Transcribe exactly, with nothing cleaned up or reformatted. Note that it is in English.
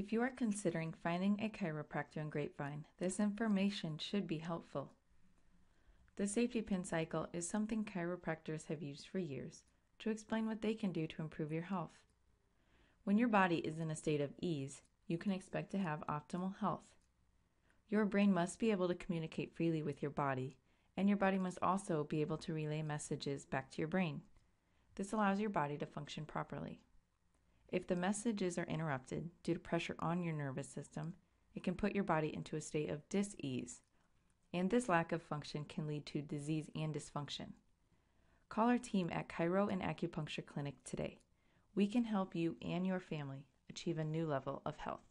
If you are considering finding a chiropractor in Grapevine, this information should be helpful. The safety pin cycle is something chiropractors have used for years to explain what they can do to improve your health. When your body is in a state of ease, you can expect to have optimal health. Your brain must be able to communicate freely with your body, and your body must also be able to relay messages back to your brain. This allows your body to function properly. If the messages are interrupted due to pressure on your nervous system, it can put your body into a state of dis-ease, and this lack of function can lead to disease and dysfunction. Call our team at Chiro and Acupuncture Clinic today. We can help you and your family achieve a new level of health.